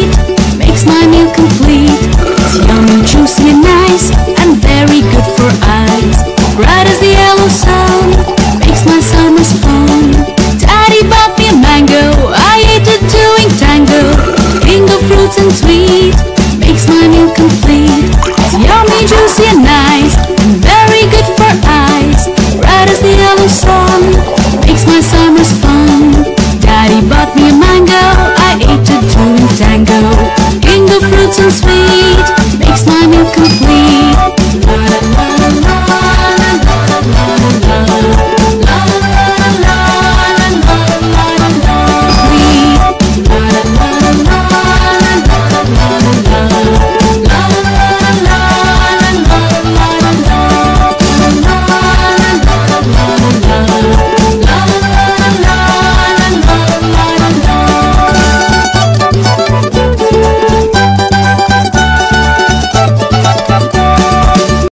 sweet, makes my meal complete. It's yummy, juicy, nice, and very good for eyes. Bright as the yellow sun, makes my summers fun. Daddy bought me a mango, I ate it doing tango. Bingo fruits and sweet, makes my meal complete. It's yummy, juicy, and nice, and very good for eyes. Bright as the yellow sun, makes my summers fun. Daddy bought me a mango, I ate it doing tango. Bingo fruits and sweet.